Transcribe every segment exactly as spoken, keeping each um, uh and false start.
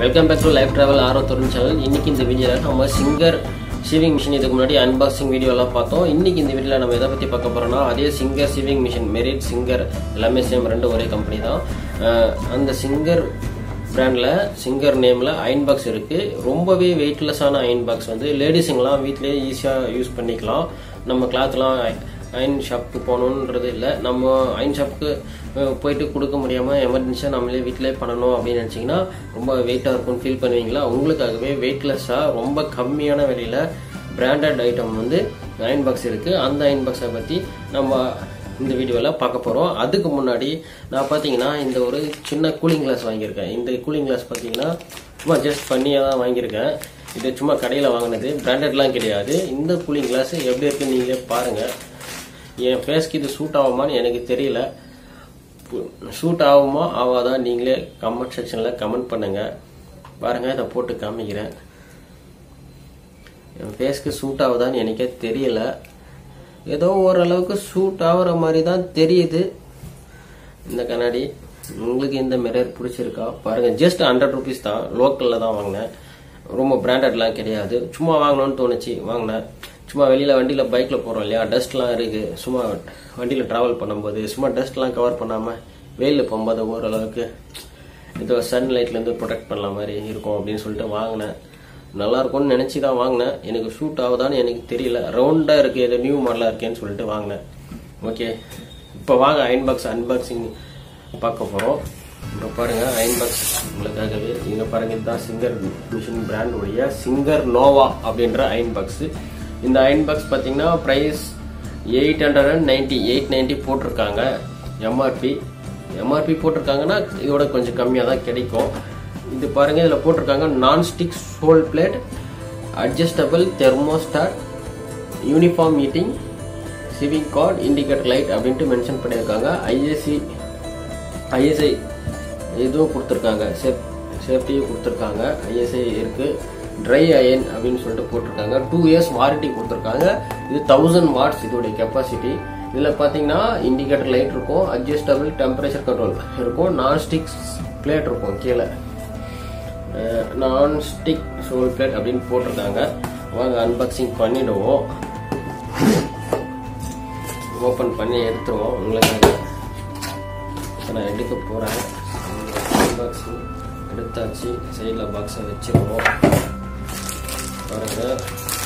Welcome back to life travel ஆரோ Tarun channel. இன்னைக்கு இந்த வீடியோல நம்ம சிங்கர் ஷேவிங் மிஷின் இதுக்கு முன்னாடி அன்பாக்சிங் வீடியோ எல்லாம் பார்த்தோம். இன்னைக்கு இந்த வீடியோல நம்ம எதை பத்தி பார்க்க போறோம்னா அதே singer shaving machine merit singer எல்லாமே சேம் ரெண்டு ஒரே கம்பெனி தான். அந்த சிங்கர் ब्रांडल सिंगर नेम आयन बॉक्स रोम्बवे वेटलेस आना आयन बॉक्स वंदु लेडीसुंगलाम वीट्लये ईसिया यूस पण्णिक्कलाम. नम्म क्लॉथलाम आयन शॉप पोणुम्न्றது இல்ல. நம்ம आयन ஷாப்க்கு போயிட்டு கொடுக்க முடியாம எமர்ஜென்சியா நம்மளே வீட்லயே பண்ணனும் அப்படி நினைச்சீங்கன்னா ரொம்ப வெயிட்டா இருக்குன்னு ஃபீல் பண்ணுவீங்களா? உங்களுக்காகவே வெயிட்லெஸ்ஸா ரொம்ப கம்மியான விலையில பிராண்டட் ஐட்டம் வந்து आयन बॉक्स இருக்கு. அந்த आयन बॉक्स பத்தி நம்ம இந்த வீடியோல பார்க்க போறோம். அதுக்கு முன்னாடி நான் பாத்தீங்கன்னா இந்த ஒரு சின்ன கூலிங் கிளாஸ் வாங்கியிருக்கேன். இந்த கூலிங் கிளாஸ் பாத்தீங்கன்னா சும்மா ஜஸ்ட் பண்ணியா தான் வாங்கியிருக்கேன். இது சும்மா கடையில வாங்கினது, பிராண்டட்லாம் கிடையாது. இந்த கூலிங் கிளாஸ் எப்படி இருக்குன்னு நீங்களே பாருங்க. என் ஃபேஸ்க்கு இது சூட் ஆகுமான்னு எனக்கு தெரியல. சூட் ஆகுமா ஆகாதா நீங்களே கமெண்ட் செக்ஷன்ல கமெண்ட் பண்ணுங்க. பாருங்க இதை போட்டு காமிக்கிறேன். என் ஃபேஸ்க்கு சூட் ஆகுதான்னு எனக்கே தெரியல. ஏதோ ஓரளவுக்கு சூட் ஆகுற மாதிரி தான் தெரியுது இந்த கண்ணாடி. உங்களுக்கு இந்த மிரர் பிடிச்சிருக்கா பாருங்க. ஜஸ்ட் ஹண்ட்ரட் ருபீஸ் தான், லோக்கல்ல தான் வாங்கினேன். ரொம்ப பிராண்டட்லாம் கிடையாது. சும்மா வாங்கணும்னு தோணுச்சு வாங்கினேன். சும்மா வெளியில வண்டியில பைக்ல போறோம் இல்லையா, டஸ்ட்லாம் இருக்கு. சும்மா வண்டியில டிராவல் பண்ணும்போது சும்மா டஸ்ட்லாம் கவர் பண்ணாம வெயில போகும்போது ஓரளவுக்கு ஏதோ சன்லைட்ல இருந்து ப்ரொடெக்ட் பண்ணலாம் மாதிரி இருக்கும் அப்படின்னு சொல்லிட்டு வாங்கினேன். நல்லா இருக்கும்னு நினைச்சு தான் வாங்கினேன். எனக்கு சூட் ஆகுதான்னு எனக்கு தெரியல. ரவுண்டா இருக்கு, ஏதோ நியூ மாடலா இருக்கேன்னு சொல்லிட்டு வாங்கினேன். ஓகே, இப்போ வாங்க அயன் பாக்ஸ் அன்பாக்சிங் பார்க்க போறோம். இப்போ பாருங்க அயன் பாக்ஸ் உங்களுக்காகவே. இங்க பாருங்க, இதுதான் சிங்கர் மிஷின் பிராண்ட் உடைய சிங்கர் நோவா அப்படின்ற அயன் பாக்ஸ். இந்த அயன் பாக்ஸ் பாத்தீங்கன்னா price eight hundred and ninety eight ninety போட்டிருக்காங்க. எம்ஆர்பி எம்ஆர்பி போட்டிருக்காங்கன்னா இதோட கொஞ்சம் கம்மியா தான் கிடைக்கும். இது பாருங்க, இதில் போட்டிருக்காங்க nonstick sole plate, adjustable thermostat, uniform heating, civic card, indicator light அப்படின்ட்டு மென்ஷன் பண்ணியிருக்காங்க. ஐஎஸ்சி ஐஎஸ்ஐ இதுவும் கொடுத்துருக்காங்க, சேஃப் சேஃப்டியும் கொடுத்துருக்காங்க. ஐஎஸ்ஐ இருக்கு, ட்ரை அயன் அப்படின்னு சொல்லிட்டு போட்டிருக்காங்க. டூ இயர்ஸ் வாரண்டி கொடுத்துருக்காங்க. இது தௌசண்ட் வாட்ஸ் இதோடைய கெப்பாசிட்டி. இதில் பார்த்தீங்கன்னா இண்டிகேட்டர் லைட் இருக்கும், அட்ஜஸ்டபிள் டெம்பரேச்சர் கண்ட்ரோல் இருக்கும், நான்ஸ்டிக் பிளேட் இருக்கும், கீழே நான்ஸ்டிக் சோல் பிளேட் அப்படின்னு போட்டிருக்காங்க. வாங்க அன்பாக்சிங் பண்ணிடுவோம். ஓப்பன் பண்ணி எடுத்துருவோம். உங்களுக்கு நான் எடுக்க போறேன். அன்பாக்சிங் எடுத்தாச்சு. சைடில் பாக்ஸை வச்சுருவோம். பாருங்க,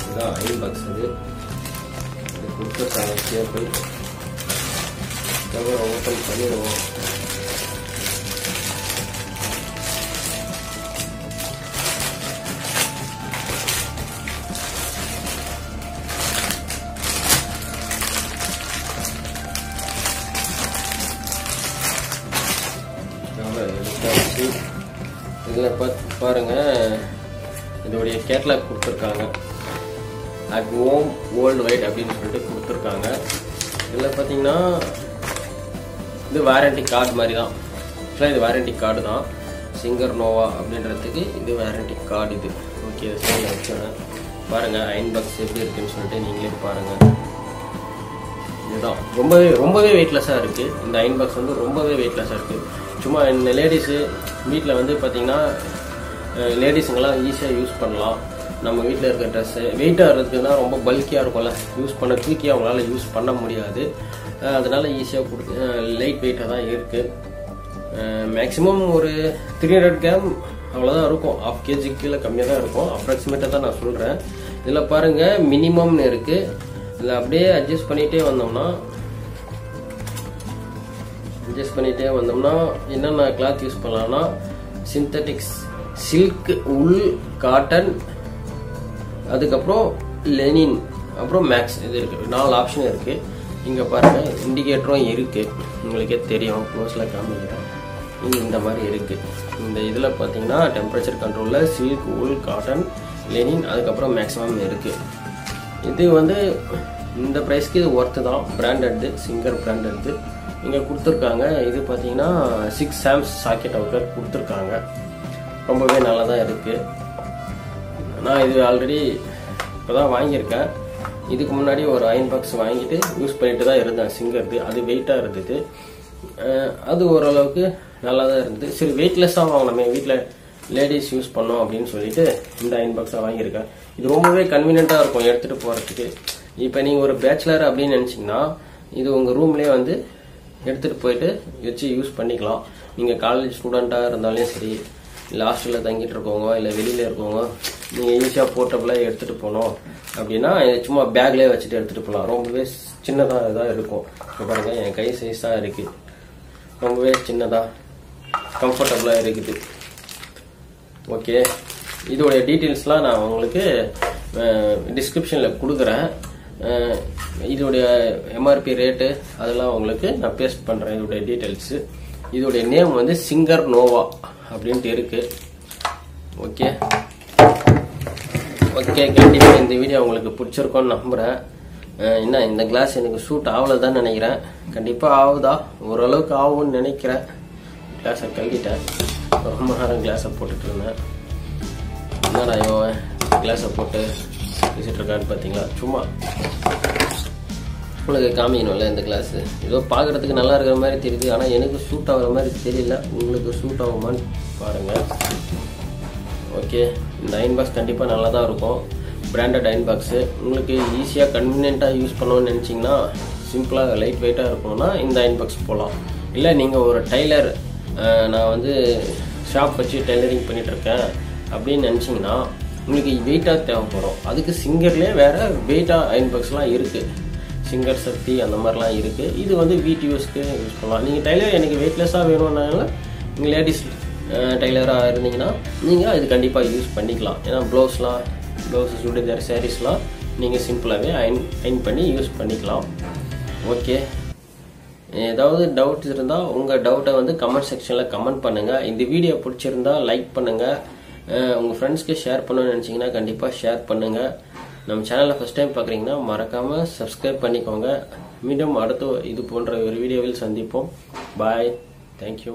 இதுதான் ஐன் பாக்ஸ். இது கொடுத்துருக்காங்க சேப்பு. அதுக்கப்புறம் ஓப்பன் பண்ணிடுவோம். இதில் பார்த்து பாருங்கள், இதோடைய கேட்லாக் கொடுத்துருக்காங்க. அட் ஹோம் வேர்ல்டு வைட் அப்படின்னு சொல்லிட்டு கொடுத்துருக்காங்க. இதில் பார்த்தீங்கன்னா இது வாரண்டி கார்டு மாதிரி தான். ஆக்சுவலாக இது வாரண்டி கார்டு தான் சிங்கர் நோவா அப்படின்றதுக்கு. இது வாரண்டி கார்டு இது. ஓகே, சரி வச்சுருவேன். பாருங்கள் அயன் பாக்ஸ் எப்படி இருக்குன்னு சொல்லிட்டு நீங்களே பாருங்கள். இதுதான் ரொம்பவே ரொம்பவே வெயிட்லெஸ்ஸாக இருக்குது. இந்த அயன் பாக்ஸ் வந்து ரொம்பவே வெயிட்லெஸ்ஸாக இருக்குது. சும்மா இந்த லேடிஸு வீட்டில் வந்து பார்த்தீங்கன்னா லேடிஸுங்கெல்லாம் ஈஸியாக யூஸ் பண்ணலாம். நம்ம வீட்டில் இருக்கிற ட்ரெஸ்ஸு வெயிட்டாக இருக்கிறதுனா ரொம்ப பல்கியாக இருக்கும்ல, யூஸ் பண்ண தூக்கி அவங்களால யூஸ் பண்ண முடியாது. அதனால் ஈஸியாக கொடுத்து லைட் வெயிட்டாக தான் இருக்குது. மேக்ஸிமம் ஒரு த்ரீ ஹண்ட்ரட் கிராம் அவ்வளோதான் இருக்கும். ஹாஃப் கேஜி கீழே கம்மியாக தான் இருக்கும். அப்ராக்சிமேட்டாக தான் நான் சொல்கிறேன். இதில் பாருங்கள் மினிமம்னு இருக்குது. இதில் அப்படியே அட்ஜஸ்ட் பண்ணிகிட்டே வந்தோம்னா அட்ஜஸ்ட் பண்ணிகிட்டே வந்தோம்னா என்னென்ன கிளாத் யூஸ் பண்ணலாம்னா சிந்தட்டிக்ஸ் சில்க், உல், காட்டன், அதுக்கப்புறம் லெனின், அப்புறம் மேக்ஸ். இது இருக்குது, நாலு ஆப்ஷன் இருக்குது. இங்கே பாருங்கள் இண்டிகேட்டரும் இருக்குது. உங்களுக்கே தெரியும், க்ளோஸில் காமிக்கிறேன். இங்கே இந்த மாதிரி இருக்குது. இந்த இதில் பார்த்தீங்கன்னா டெம்பரேச்சர் கண்ட்ரோலில் சில்க், உல், காட்டன், லெனின், அதுக்கப்புறம் மேக்ஸிமம் இருக்குது. இது வந்து இந்த ப்ரைஸ்க்கு இது ஒர்த்து தான். பிராண்டட் சிங்கர் பிராண்டட் இங்கே கொடுத்துருக்காங்க. இது பார்த்தீங்கன்னா சிக்ஸ் ஆம்ஸ் சாக்கெட் அவுட்டர் கொடுத்துருக்காங்க. ரொம்பவே நல்லா தான் இருக்குது. நான் இது ஆல்ரெடி இப்போ தான் வாங்கியிருக்கேன். இதுக்கு முன்னாடி ஒரு அயன் பாக்ஸ் வாங்கிட்டு யூஸ் பண்ணிட்டு தான் இருந்தேன் சிங்கருக்கு. அது வெயிட்டாக இருந்தது. அது ஓரளவுக்கு நல்லா தான் இருந்தது. சரி வெயிட்லெஸ்ஸாக வாங்கினோமே, வீட்டில் லேடிஸ் யூஸ் பண்ணோம் அப்படின்னு சொல்லிட்டு இந்த அயன் பாக்ஸை வாங்கியிருக்கேன். இது ரொம்பவே கன்வீனியன்ட்டாக இருக்கும் எடுத்துகிட்டு போகிறதுக்கு. இப்போ நீங்கள் ஒரு பேச்சுலர் அப்படின்னு நினச்சிங்கன்னா இது உங்கள் ரூம்லேயே வந்து எடுத்துகிட்டு போயிட்டு வச்சு யூஸ் பண்ணிக்கலாம். நீங்கள் காலேஜ் ஸ்டூடெண்ட்டாக இருந்தாலும் சரி, இல்லை ஹாஸ்டலில் தங்கிட்டு இருக்கவங்க, இல்லை வெளியில் இருக்கவங்க, நீங்கள் ஈஸியாக போர்ட்டபுளாக எடுத்துகிட்டு போனோம் அப்படின்னா சும்மா பேக்லேயே வச்சுட்டு எடுத்துகிட்டு போகலாம். ரொம்பவே சின்னதாக இதாக இருக்கும். இப்போ பாருங்கள், என் கை சைஸ் தான் இருக்குது. ரொம்பவே சின்னதாக கம்ஃபர்டபுளாக இருக்குது. ஓகே, இதோடைய டீட்டெயில்ஸ்லாம் நான் உங்களுக்கு டிஸ்கிரிப்ஷனில் கொடுக்குறேன். இதோடைய எம்ஆர்பி ரேட்டு அதெல்லாம் உங்களுக்கு நான் பேஸ்ட் பண்ணுறேன். இதோடைய டீட்டெயில்ஸு, இதோடைய நேம் வந்து சிங்கர் நோவா அப்படின்ட்டு இருக்குது. ஓகே ஓகே கண்டிப்பாக இந்த வீடியோ உங்களுக்கு பிடிச்சிருக்கோன்னு நம்புகிறேன். என்ன, இந்த கிளாஸ் எனக்கு சூட் ஆகலை தான் நினைக்கிறேன். கண்டிப்பாக ஆகுதா, ஓரளவுக்கு ஆகும்னு நினைக்கிறேன். கிளாஸை கழுவிட்டேன், ரொம்ப நேரம் கிளாஸை போட்டுட்டு இருந்தேன். என்னடா இவன் கிளாஸை போட்டு பேசிகிட்டு இருக்கான்னு பார்த்தீங்களா? சும்மா உங்களுக்கு காமிக்கணும்ல இந்த கிளாஸு. ஏதோ பார்க்குறதுக்கு நல்லா இருக்கிற மாதிரி தெரியுது, ஆனால் எனக்கு சூட் ஆகிற மாதிரி தெரியல. உங்களுக்கு சூட் ஆகுமான்னு பாருங்கள். ஓகே, இந்த அயன் பாக்ஸ் கண்டிப்பாக நல்லா தான் இருக்கும். பிராண்டட் அயன் பாக்ஸு உங்களுக்கு ஈஸியாக கன்வீனியண்ட்டாக யூஸ் பண்ணணும்னு நினச்சிங்கன்னா, சிம்பிளாக லைட் வெயிட்டாக இருக்கணும்னா இந்த அயன் பாக்ஸ் போகலாம். இல்லை நீங்கள் ஒரு டைலர், நான் வந்து ஷாப் வச்சு டெய்லரிங் பண்ணிகிட்ருக்கேன் அப்படின்னு நினச்சிங்கன்னா உங்களுக்கு வெயிட்டாக தேவைப்படும். அதுக்கு சிங்கர்லேயே வேறு வெயிட்டாக அயன் பாக்ஸ்லாம் இருக்குது. சிங்கர் சக்தி அந்த மாதிரிலாம் இருக்குது. இது வந்து வீட்டு யூஸ்க்கு யூஸ் பண்ணலாம். நீங்கள் டைலர் எனக்கு வெயிட்லெஸ்ஸாக வேணும்னால நீங்கள் லேடிஸ் டைலராக இருந்தீங்கன்னா நீங்கள் இது கண்டிப்பாக யூஸ் பண்ணிக்கலாம். ஏன்னா ப்ளவுஸ்லாம், ப்ளவுஸு, சுடிதார், சாரீஸ்லாம் நீங்கள் சிம்பிளாகவே அயன் அயன் பண்ணி யூஸ் பண்ணிக்கலாம். ஓகே, ஏதாவது டவுட்ஸ் இருந்தால் உங்கள் டவுட்டை வந்து கமெண்ட் செக்ஷனில் கமெண்ட் பண்ணுங்கள். இந்த வீடியோ பிடிச்சிருந்தா லைக் பண்ணுங்கள். உங்கள் ஃப்ரெண்ட்ஸ்க்கு ஷேர் பண்ணணும்னு நினச்சிங்கன்னா கண்டிப்பாக ஷேர் பண்ணுங்கள். நம்ம சேனலில் ஃபஸ்ட் டைம் பார்க்குறீங்கன்னா மறக்காமல் சப்ஸ்கிரைப் பண்ணிக்கோங்க. மீண்டும் அடுத்து இது போன்ற ஒரு வீடியோவில் சந்திப்போம். Bye, thank you.